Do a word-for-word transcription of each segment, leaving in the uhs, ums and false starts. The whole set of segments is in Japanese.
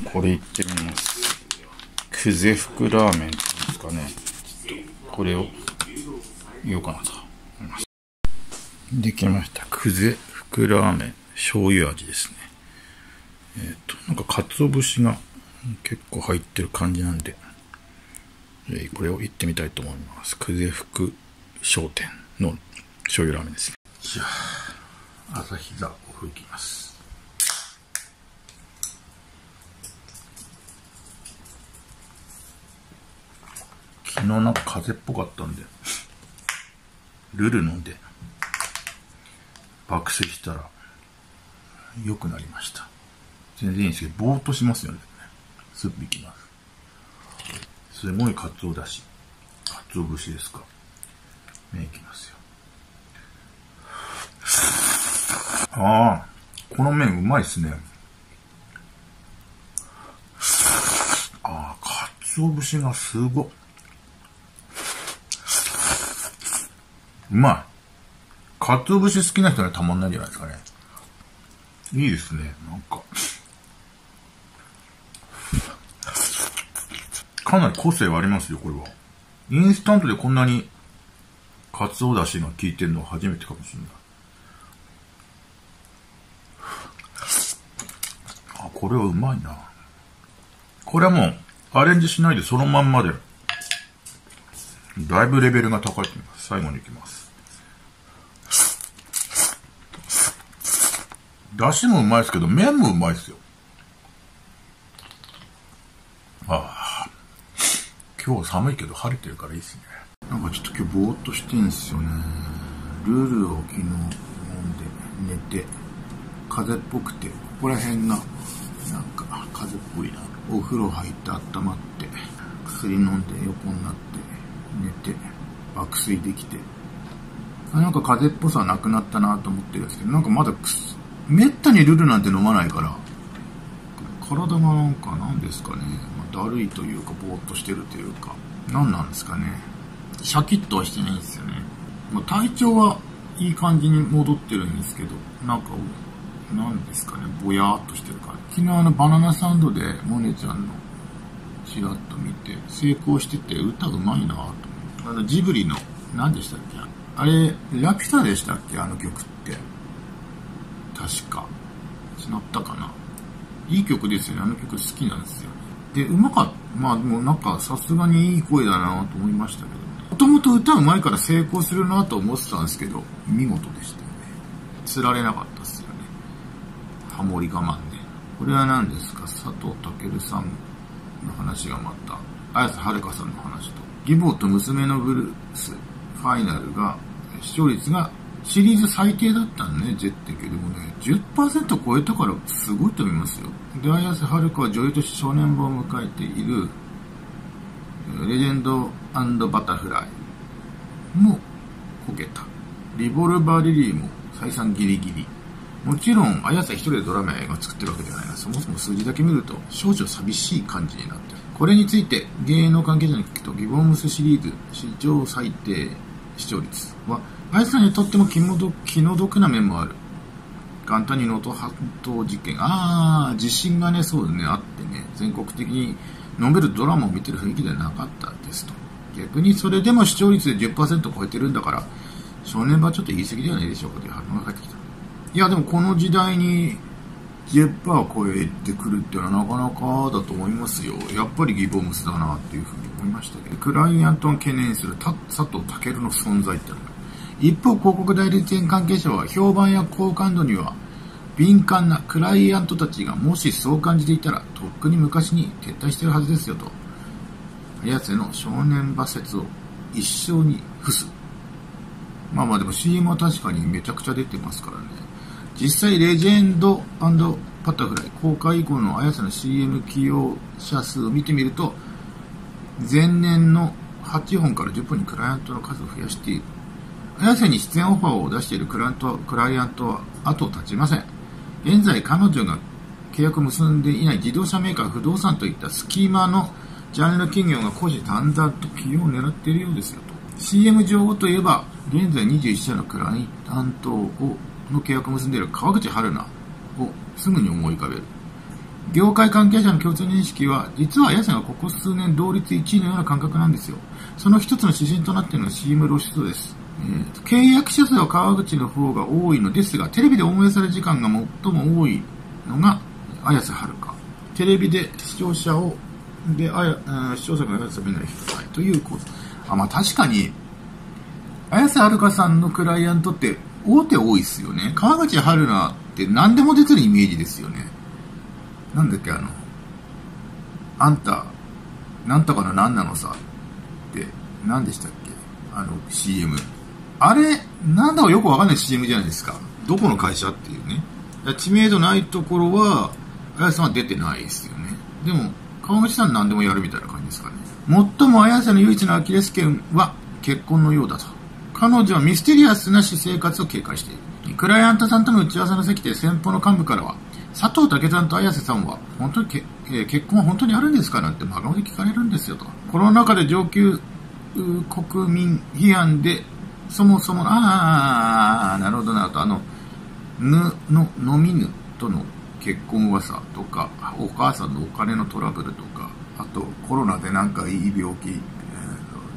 これいってみます。久世福ラーメンですかね。ちょっとこれを言おうかなと思います。できました。久世福ラーメン醤油味ですね。えっと、なんか鰹節が結構入ってる感じなんで、これをいってみたいと思います。久世福商店の醤油ラーメンですね。じゃあ、朝日座を吹きます。昨日なんか風邪っぽかったんでルル飲んで爆睡したら良くなりました。全然いいんですけど、ぼーっとしますよね。スープいきます。すごいかつおだし、かつお節ですかね、いきますよ。ああ、この麺うまいっすね。ああ、かつお節がすごっ、うまい。かつお節好きな人にはたまんないんじゃないですかね。いいですね、なんか。かなり個性はありますよ、これは。インスタントでこんなにかつおだしが効いてるのは初めてかもしれない。あ、これはうまいな。これはもうアレンジしないでそのまんまで。だいぶレベルが高いと思います。最後にいきます。だしもうまいですけど、麺もうまいですよ。ああ。今日寒いけど晴れてるからいいですね。なんかちょっと今日ぼーっとしてんですよね。ルールを昨日飲んで寝て、風邪っぽくて、ここら辺が、なんか風邪っぽいな。お風呂入って温まって、薬飲んで横になって、寝て爆睡できて、なんか風邪っぽさはなくなったなと思ってるんですけど、なんかまだくすめったにルルなんて飲まないから、体がなんかなんですかね、まあ、だるいというかぼーっとしてるというか、なんなんですかね、シャキッとはしてないんですよね。まあ、体調はいい感じに戻ってるんですけど、なんかなんですかね、ぼやーっとしてるから。昨日あのバナナサンドでモネちゃんのちらっと見て、成功してて歌うまいなぁと思って。あのジブリの、何でしたっけあれ、ラピュタでしたっけ、あの曲って。確か。違ったかな。いい曲ですよね。あの曲好きなんですよ。で、うまかった。まあでもなんかさすがにいい声だなと思いましたけど、ね。もともと歌うまいから成功するなと思ってたんですけど、見事でしたよね。釣られなかったっすよね。ハモリ我慢で。これは何ですか、佐藤健さんの話がまた綾瀬はるかさんの話と「義母と娘のブルース」ファイナルが視聴率がシリーズ最低だったのね、ジェってけどもね、 じゅっパーセント 超えたからすごいと思いますよ。で、綾瀬はるかは女優として正念場を迎えている「レジェンド&バタフライ」もこけた。リボルバーリリーも再三ギリギリ。もちろん、綾瀬一人でドラマや映画を作ってるわけじゃないな。そもそも数字だけ見ると、少々寂しい感じになってる。これについて、芸能関係者に聞くと、義母娘シリーズ史上最低視聴率は、綾瀬さんにとっても気の毒、気の毒な面もある。簡単に能登半島事件。ああ、地震がね、そうね、あってね、全国的にノベルドラマを見てる雰囲気ではなかったですと。逆にそれでも視聴率で じゅっパーセント 超えてるんだから、少年はちょっと言い過ぎではないでしょうかという反応が返ってきた。いやでもこの時代に じゅっパーセント を超えてくるっていうのはなかなかだと思いますよ。やっぱりギボムスだなっていうふうに思いましたけど、クライアントが懸念する佐藤健の存在っていうのが、一方広告代理店関係者は評判や好感度には敏感なクライアントたちがもしそう感じていたらとっくに昔に撤退してるはずですよと、綾瀬の正念場説を一生に付す。まあまあでも シーエム は確かにめちゃくちゃ出てますからね。実際、レジェンド&バタフライ公開以降の綾瀬の シーエム 起用者数を見てみると、前年のはっぽんからじゅっぽんにクライアントの数を増やしている。綾瀬に出演オファーを出しているクライアントは、クライアントは後を絶ちません。現在、彼女が契約を結んでいない自動車メーカー、不動産といったスキーマーのジャンル企業が虎視眈々と起用を狙っているようですよと。シーエム 情報といえば、現在にじゅういっしゃのクライアントをの契約を結んでいる川口春奈をすぐに思い浮かべる。業界関係者の共通認識は、実はヤセンがここ数年同率いちいのような感覚なんですよ。その一つの指針となっているのは シーエム 露出です。えー、契約者数は川口の方が多いのですが、テレビで応援される時間が最も多いのが綾瀬はるか。テレビで視聴者をであや視聴者が綾瀬みんなで引くということ。あ、まあ確かに綾瀬はるかさんのクライアントって大手多いですよね。川口春奈って何でも出てるイメージですよね。なんだっけ、あの、あんた、なんとかの何なのさって、何でしたっけ、あの シーエム。あれ、なんだかよくわかんない シーエム じゃないですか。どこの会社っていうね。知名度ないところは、綾瀬さんは出てないですよね。でも、川口さん何でもやるみたいな感じですかね。最も綾瀬の唯一のアキレス腱は結婚のようだと。彼女はミステリアスな私生活を警戒している。クライアントさんとの打ち合わせの席で先方の幹部からは、佐藤健さんと綾瀬さんは本当にけ、えー、結婚は本当にあるんですかなんて真顔で聞かれるんですよと。コロナ禍で上級国民批判で、そもそも、ああ、なるほどなと、あの、ぬの、飲みぬとの結婚噂とか、お母さんのお金のトラブルとか、あとコロナでなんかいい病気、え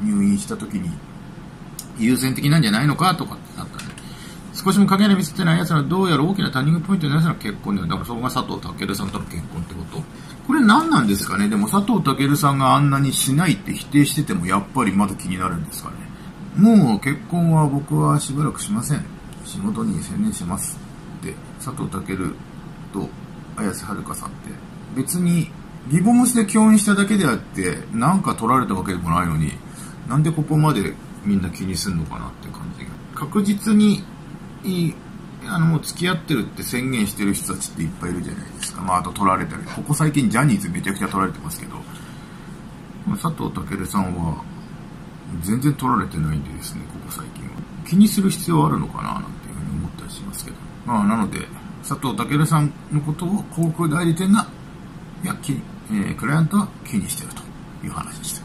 ー、入院した時に、優先的なんじゃないのかとかってなったね。少しも陰に見せてない奴らはどうやら大きなターニングポイントになる奴らの結婚で、だからそこが佐藤健さんとの結婚ってこと。これ何なんですかね。でも佐藤健さんがあんなにしないって否定しててもやっぱりまだ気になるんですかね。もう結婚は僕はしばらくしません。仕事に専念しますって佐藤健と綾瀬はるかさんって別にリボムスで共演しただけであってなんか取られたわけでもないのになんでここまでみんな気にすんのかなって感じが。確実にいいあのもう付き合ってるって宣言してる人たちっていっぱいいるじゃないですか。まああと取られたり、ここ最近ジャニーズめちゃくちゃ取られてますけど、佐藤健さんは全然取られてないんでですね、ここ最近は気にする必要あるのかななんていうふうに思ったりしますけど、まあなので佐藤健さんのことを航空代理店がいや、えー、クライアントは気にしてるという話でした。